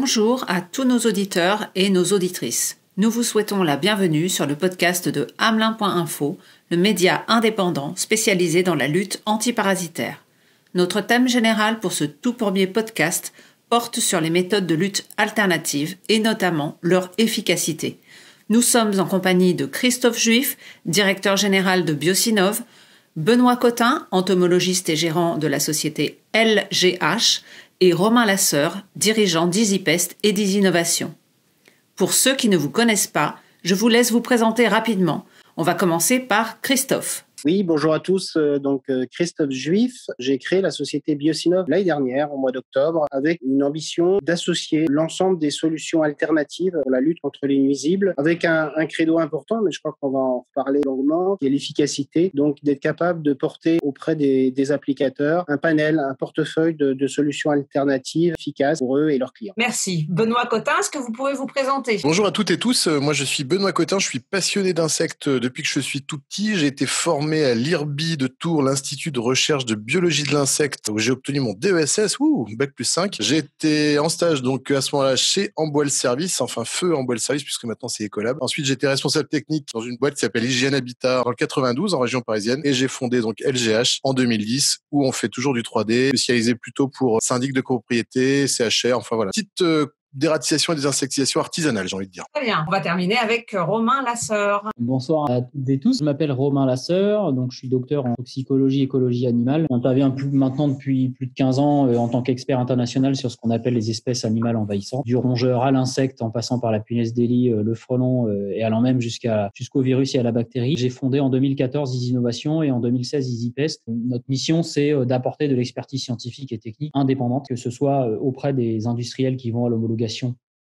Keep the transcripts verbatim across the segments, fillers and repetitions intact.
Bonjour à tous nos auditeurs et nos auditrices. Nous vous souhaitons la bienvenue sur le podcast de Hamelin point info, le média indépendant spécialisé dans la lutte antiparasitaire. Notre thème général pour ce tout premier podcast porte sur les méthodes de lutte alternatives et notamment leur efficacité. Nous sommes en compagnie de Christophe Juif, directeur général de Biocinov, Benoît Cottin, entomologiste et gérant de la société L G H, et Romain Lasseur, dirigeant d'Izipest et d'Izinovation. Pour ceux qui ne vous connaissent pas, je vous laisse vous présenter rapidement. On va commencer par Christophe. Oui, bonjour à tous. Donc Christophe Juif, j'ai créé la société Biocinov l'année dernière, au mois d'octobre, avec une ambition d'associer l'ensemble des solutions alternatives pour la lutte contre les nuisibles, avec un, un credo important, mais je crois qu'on va en reparler longuement, qui est l'efficacité, donc d'être capable de porter auprès des, des applicateurs un panel, un portefeuille de, de solutions alternatives efficaces pour eux et leurs clients. Merci. Benoît Cottin, est-ce que vous pouvez vous présenter ? Bonjour à toutes et tous. Moi, je suis Benoît Cottin. Je suis passionné d'insectes depuis que je suis tout petit. J'ai été formé à l'I R B I de Tours, l'Institut de recherche de biologie de l'insecte, où j'ai obtenu mon D E S S, ouh, bac plus cinq. J'étais en stage donc à ce moment-là chez Emboil Service, enfin feu Emboil Service, puisque maintenant c'est Ecolab. Ensuite, j'étais responsable technique dans une boîte qui s'appelle Hygiène Habitat dans le quatre-vingt-douze, en région parisienne, et j'ai fondé donc L G H en deux mille dix, où on fait toujours du trois D, spécialisé plutôt pour syndic de copropriété, C H R, enfin voilà. Petite euh, dératisation et désinsectisation artisanale, j'ai envie de dire. Très bien, on va terminer avec Romain Lasseur. Bonsoir à toutes et tous, je m'appelle Romain Lasseur, donc je suis docteur en toxicologie, écologie animale. J'interviens plus, maintenant depuis plus de quinze ans euh, en tant qu'expert international sur ce qu'on appelle les espèces animales envahissantes, du rongeur à l'insecte en passant par la punaise des lits, euh, le frelon euh, et allant même jusqu'à, jusqu'au virus et à la bactérie. J'ai fondé en deux mille quatorze Izinovation et en deux mille seize Izipest. Notre mission, c'est euh, d'apporter de l'expertise scientifique et technique indépendante, que ce soit euh, auprès des industriels qui vont à l'homologation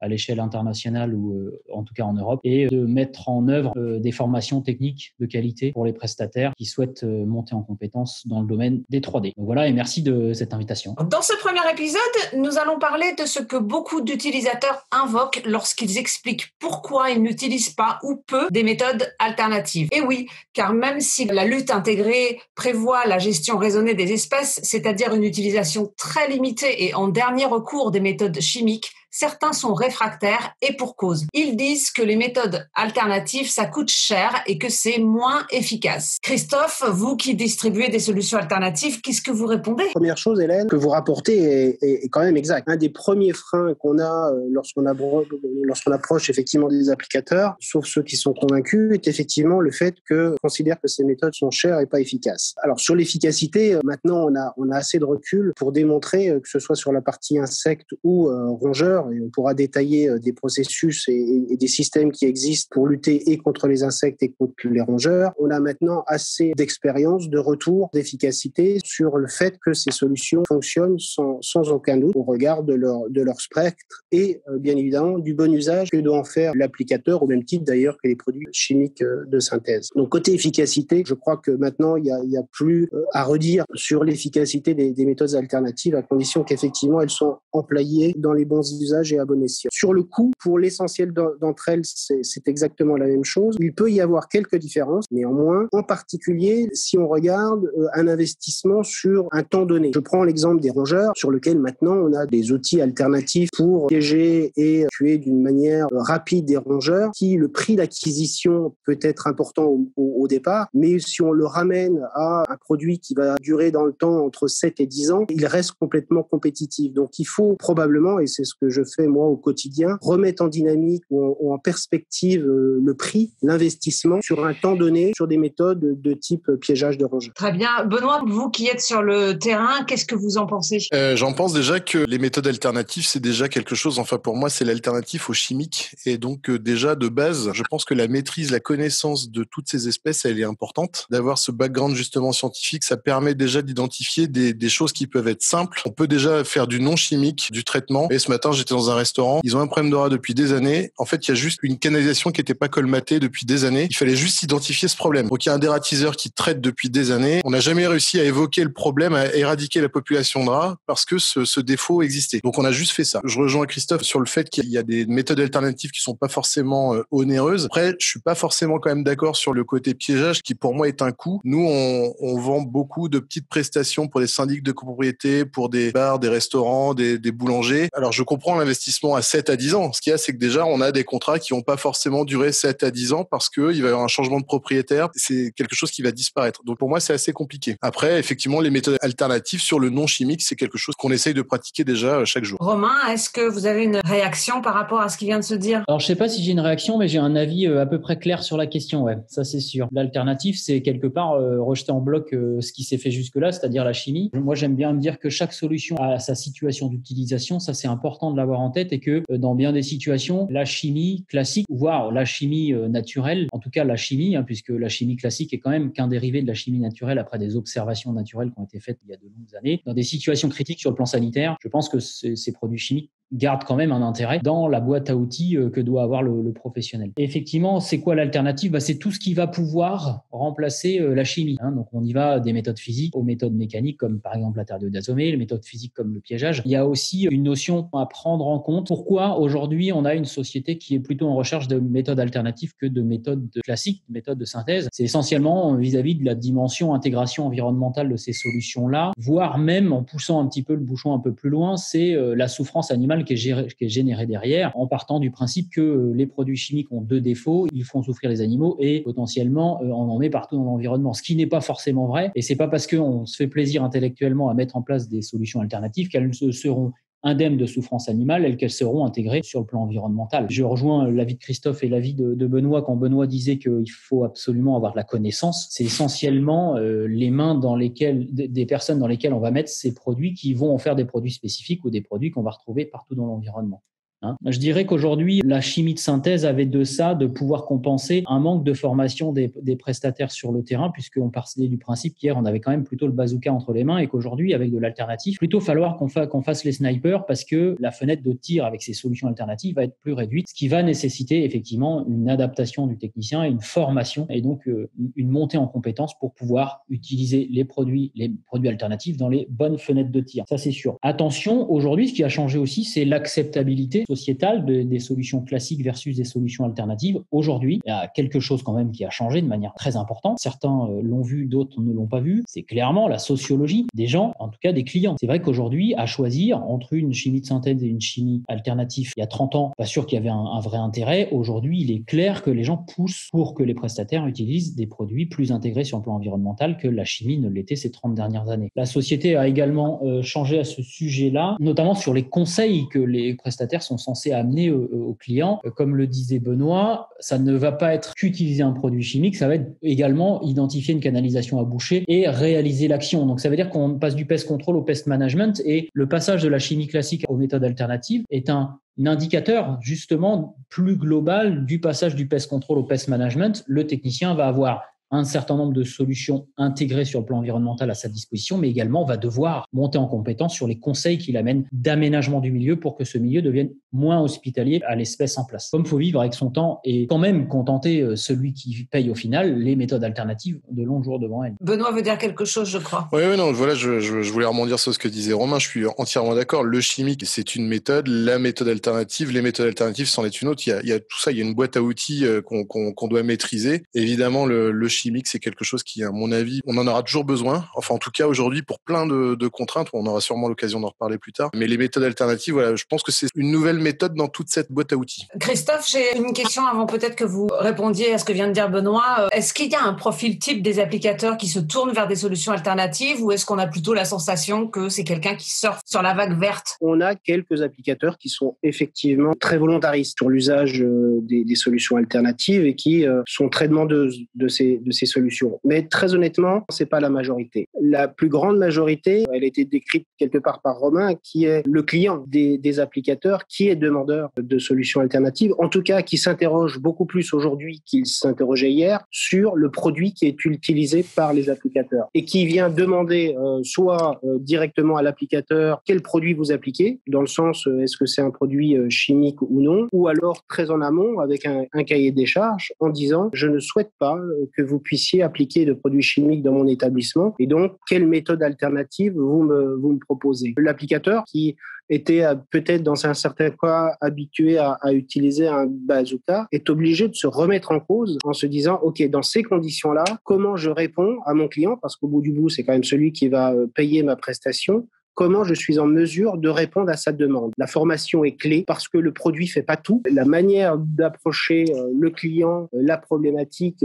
à l'échelle internationale ou euh, en tout cas en Europe, et de mettre en œuvre euh, des formations techniques de qualité pour les prestataires qui souhaitent euh, monter en compétences dans le domaine des trois D. Donc voilà, et merci de cette invitation. Dans ce premier épisode, nous allons parler de ce que beaucoup d'utilisateurs invoquent lorsqu'ils expliquent pourquoi ils n'utilisent pas ou peu des méthodes alternatives. Et oui, car même si la lutte intégrée prévoit la gestion raisonnée des espèces, c'est-à-dire une utilisation très limitée et en dernier recours des méthodes chimiques, certains sont réfractaires et pour cause. Ils disent que les méthodes alternatives, ça coûte cher et que c'est moins efficace. Christophe, vous qui distribuez des solutions alternatives, qu'est-ce que vous répondez ? Première chose, Hélène, que vous rapportez est, est, est quand même exact. Un des premiers freins qu'on a lorsqu'on, abro- lorsqu'on approche effectivement des applicateurs, sauf ceux qui sont convaincus, est effectivement le fait qu'on considère que ces méthodes sont chères et pas efficaces. Alors sur l'efficacité, maintenant on a, on a assez de recul pour démontrer que ce soit sur la partie insecte ou euh, rongeur, et on pourra détailler des processus et, et des systèmes qui existent pour lutter et contre les insectes et contre les rongeurs. On a maintenant assez d'expérience, de retour, d'efficacité sur le fait que ces solutions fonctionnent sans, sans aucun doute au regard de leur, de leur spectre et euh, bien évidemment du bon usage que doit en faire l'applicateur, au même titre d'ailleurs que les produits chimiques de synthèse. Donc côté efficacité, je crois que maintenant il n'y a, a plus à redire sur l'efficacité des, des méthodes alternatives, à condition qu'effectivement elles sont employées dans les bons usages et à bon escient. Sur le coût, pour l'essentiel d'entre elles, c'est, c'est exactement la même chose. Il peut y avoir quelques différences, néanmoins, en particulier si on regarde euh, un investissement sur un temps donné. Je prends l'exemple des rongeurs, sur lequel maintenant on a des outils alternatifs pour piéger et tuer d'une manière euh, rapide des rongeurs, qui le prix d'acquisition peut être important au, au, au départ, mais si on le ramène à un produit qui va durer dans le temps entre sept et dix ans, il reste complètement compétitif. Donc il faut probablement, et c'est ce que je fais moi au quotidien, remettre en dynamique ou en perspective le prix, l'investissement sur un temps donné, sur des méthodes de type piégeage de rongeurs. Très bien. Benoît, vous qui êtes sur le terrain, qu'est-ce que vous en pensez ? euh, J'en pense déjà que les méthodes alternatives, c'est déjà quelque chose, enfin pour moi, c'est l'alternative au chimique. Et donc euh, déjà de base, je pense que la maîtrise, la connaissance de toutes ces espèces, elle est importante. D'avoir ce background justement scientifique, ça permet déjà d'identifier des, des choses qui peuvent être simples. On peut déjà faire du non-chimique, du traitement. Et ce matin, j'ai dans un restaurant, ils ont un problème de rats depuis des années. En fait, il y a juste une canalisation qui n'était pas colmatée depuis des années. Il fallait juste identifier ce problème. Donc, il y a un dératiseur qui traite depuis des années. On n'a jamais réussi à évoquer le problème, à éradiquer la population de rats parce que ce, ce défaut existait. Donc, on a juste fait ça. Je rejoins Christophe sur le fait qu'il y a des méthodes alternatives qui sont pas forcément euh, onéreuses. Après, je suis pas forcément quand même d'accord sur le côté piégeage qui, pour moi, est un coût. Nous, on, on vend beaucoup de petites prestations pour des syndics de copropriété, pour des bars, des restaurants, des, des boulangers. Alors, je comprends reprend l'investissement à sept à dix ans. Ce qu'il y a, c'est que déjà, on a des contrats qui vont pas forcément durer sept à dix ans parce qu'il va y avoir un changement de propriétaire. C'est quelque chose qui va disparaître. Donc, pour moi, c'est assez compliqué. Après, effectivement, les méthodes alternatives sur le non chimique, c'est quelque chose qu'on essaye de pratiquer déjà chaque jour. Romain, est-ce que vous avez une réaction par rapport à ce qui vient de se dire? Alors, je sais pas si j'ai une réaction, mais j'ai un avis à peu près clair sur la question. Ouais, ça, c'est sûr. L'alternative, c'est quelque part euh, rejeter en bloc euh, ce qui s'est fait jusque-là, c'est-à-dire la chimie. Moi, j'aime bien me dire que chaque solution a sa situation d'utilisation. Ça, c'est important de l'avoir en tête, et que euh, dans bien des situations, la chimie classique, voire la chimie euh, naturelle, en tout cas la chimie, hein, puisque la chimie classique est quand même qu'un dérivé de la chimie naturelle après des observations naturelles qui ont été faites il y a de longues années. Dans des situations critiques sur le plan sanitaire, je pense que ces, ces produits chimiques garde quand même un intérêt dans la boîte à outils que doit avoir le, le professionnel. Et effectivement, c'est quoi l'alternative? Bah, c'est tout ce qui va pouvoir remplacer euh, la chimie. Hein. Donc, on y va des méthodes physiques aux méthodes mécaniques, comme par exemple la thaliodazomée, les méthodes physiques comme le piégeage. Il y a aussi une notion à prendre en compte. Pourquoi aujourd'hui, on a une société qui est plutôt en recherche de méthodes alternatives que de méthodes classiques, de méthodes de synthèse? C'est essentiellement vis-à-vis de la dimension intégration environnementale de ces solutions-là, voire même, en poussant un petit peu le bouchon un peu plus loin, c'est euh, la souffrance animale qui est, géré, qui est généré derrière, en partant du principe que les produits chimiques ont deux défauts: ils font souffrir les animaux et potentiellement on en met partout dans l'environnement, ce qui n'est pas forcément vrai. Et c'est pas parce qu'on se fait plaisir intellectuellement à mettre en place des solutions alternatives qu'elles seront indemnes de souffrance animale, elles qu'elles seront intégrées sur le plan environnemental. Je rejoins l'avis de Christophe et l'avis de, de Benoît quand Benoît disait qu'il faut absolument avoir de la connaissance. C'est essentiellement euh, les mains dans lesquelles, des personnes dans lesquelles on va mettre ces produits qui vont en faire des produits spécifiques ou des produits qu'on va retrouver partout dans l'environnement. Hein. Je dirais qu'aujourd'hui, la chimie de synthèse avait de ça, de pouvoir compenser un manque de formation des, des prestataires sur le terrain, puisqu'on partait du principe qu'hier, on avait quand même plutôt le bazooka entre les mains et qu'aujourd'hui, avec de l'alternatif, plutôt falloir qu'on, fa- qu'on fasse les snipers, parce que la fenêtre de tir avec ces solutions alternatives va être plus réduite, ce qui va nécessiter effectivement une adaptation du technicien et une formation, et donc euh, une montée en compétences pour pouvoir utiliser les produits, les produits alternatifs dans les bonnes fenêtres de tir. Ça, c'est sûr. Attention, aujourd'hui, ce qui a changé aussi, c'est l'acceptabilité sociétale de, des solutions classiques versus des solutions alternatives. Aujourd'hui, il y a quelque chose quand même qui a changé de manière très importante. Certains euh, l'ont vu, d'autres ne l'ont pas vu. C'est clairement la sociologie des gens, en tout cas des clients. C'est vrai qu'aujourd'hui, à choisir entre une chimie de synthèse et une chimie alternative, il y a trente ans, pas sûr qu'il y avait un, un vrai intérêt. Aujourd'hui, il est clair que les gens poussent pour que les prestataires utilisent des produits plus intégrés sur le plan environnemental que la chimie ne l'était ces trente dernières années. La société a également euh, changé à ce sujet-là, notamment sur les conseils que les prestataires sont censé amener aux clients. Comme le disait Benoît, ça ne va pas être qu'utiliser un produit chimique, ça va être également identifier une canalisation à boucher et réaliser l'action. Donc ça veut dire qu'on passe du pest control au pest management, et le passage de la chimie classique aux méthodes alternatives est un un indicateur justement plus global du passage du pest control au pest management. Le technicien va avoir un certain nombre de solutions intégrées sur le plan environnemental à sa disposition, mais également va devoir monter en compétence sur les conseils qu'il amène d'aménagement du milieu pour que ce milieu devienne moins hospitalier à l'espèce en place. Comme il faut vivre avec son temps et quand même contenter celui qui paye au final, les méthodes alternatives de longs jours devant elles. Benoît veut dire quelque chose, je crois. Oui, oui, non, voilà, je, je, je voulais rebondir sur ce que disait Romain. Je suis entièrement d'accord. Le chimique, c'est une méthode. La méthode alternative, les méthodes alternatives, c'en est une autre. Il y a, il y a tout ça. Il y a une boîte à outils qu'on, qu'on, qu'on doit maîtriser. Évidemment, le, le chimique, c'est quelque chose qui, à mon avis, on en aura toujours besoin. Enfin, en tout cas, aujourd'hui, pour plein de, de contraintes, on aura sûrement l'occasion d'en reparler plus tard. Mais les méthodes alternatives, voilà, je pense que c'est une nouvelle méthode dans toute cette boîte à outils. Christophe, j'ai une question avant peut-être que vous répondiez à ce que vient de dire Benoît. Est-ce qu'il y a un profil type des applicateurs qui se tournent vers des solutions alternatives, ou est-ce qu'on a plutôt la sensation que c'est quelqu'un qui surfe sur la vague verte? On a quelques applicateurs qui sont effectivement très volontaristes sur l'usage des, des solutions alternatives et qui euh, sont très demandeuses de ces de ces solutions. Mais très honnêtement, c'est pas la majorité. La plus grande majorité, elle a été décrite quelque part par Romain, qui est le client des, des applicateurs, qui est demandeur de solutions alternatives, en tout cas qui s'interroge beaucoup plus aujourd'hui qu'il s'interrogeait hier sur le produit qui est utilisé par les applicateurs et qui vient demander euh, soit euh, directement à l'applicateur quel produit vous appliquez, dans le sens euh, est-ce que c'est un produit euh, chimique ou non, ou alors très en amont avec un, un cahier des charges en disant je ne souhaite pas euh, que vous puissiez appliquer de produits chimiques dans mon établissement, et donc quelle méthode alternative vous me, vous me proposez. L'applicateur qui était peut-être dans un certain cas habitué à, à utiliser un bazooka est obligé de se remettre en cause en se disant ok, dans ces conditions-là, comment je réponds à mon client, parce qu'au bout du bout c'est quand même celui qui va payer ma prestation, comment je suis en mesure de répondre à sa demande. La formation est clé parce que le produit ne fait pas tout. La manière d'approcher le client, la problématique,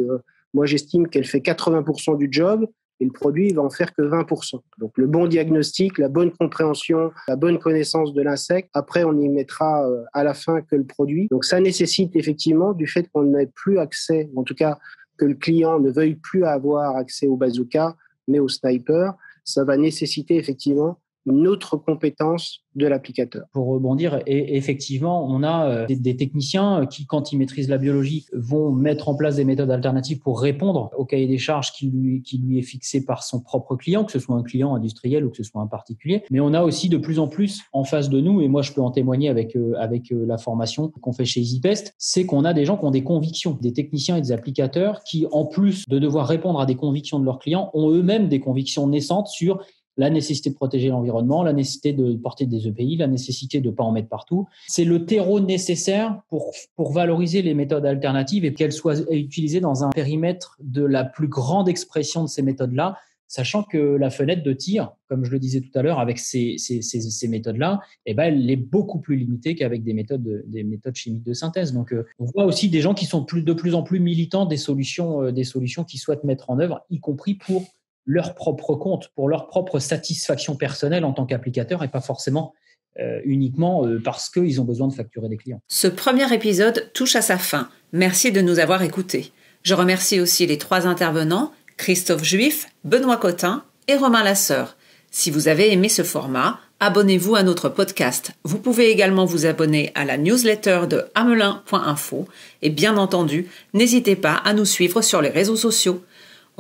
moi j'estime qu'elle fait quatre-vingts pour cent du job et le produit ne va en faire que vingt pour cent. Donc le bon diagnostic, la bonne compréhension, la bonne connaissance de l'insecte, après on y mettra à la fin que le produit. Donc ça nécessite effectivement du fait qu'on n'ait plus accès, en tout cas que le client ne veuille plus avoir accès au bazooka mais au sniper, ça va nécessiter effectivement une autre compétence de l'applicateur. Pour rebondir, et effectivement, on a des, des techniciens qui, quand ils maîtrisent la biologie, vont mettre en place des méthodes alternatives pour répondre au cahier des charges qui lui, qui lui est fixé par son propre client, que ce soit un client industriel ou que ce soit un particulier. Mais on a aussi de plus en plus en face de nous, et moi je peux en témoigner avec, avec la formation qu'on fait chez Izipest, c'est qu'on a des gens qui ont des convictions, des techniciens et des applicateurs qui, en plus de devoir répondre à des convictions de leurs clients, ont eux-mêmes des convictions naissantes sur la nécessité de protéger l'environnement, la nécessité de porter des E P I, la nécessité de ne pas en mettre partout. C'est le terreau nécessaire pour, pour valoriser les méthodes alternatives et qu'elles soient utilisées dans un périmètre de la plus grande expression de ces méthodes-là, sachant que la fenêtre de tir, comme je le disais tout à l'heure, avec ces, ces, ces, ces méthodes-là, eh ben, elle est beaucoup plus limitée qu'avec des méthodes, des méthodes chimiques de synthèse. Donc, euh, on voit aussi des gens qui sont plus, de plus en plus militants des solutions, euh, des solutions qu'ils souhaitent mettre en œuvre, y compris pour leur propre compte, pour leur propre satisfaction personnelle en tant qu'applicateur et pas forcément euh, uniquement euh, parce qu'ils ont besoin de facturer des clients. Ce premier épisode touche à sa fin. Merci de nous avoir écoutés. Je remercie aussi les trois intervenants, Christophe Juif, Benoît Cottin et Romain Lasseur. Si vous avez aimé ce format, abonnez-vous à notre podcast. Vous pouvez également vous abonner à la newsletter de hamelin point info et bien entendu, n'hésitez pas à nous suivre sur les réseaux sociaux.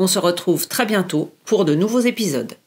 On se retrouve très bientôt pour de nouveaux épisodes.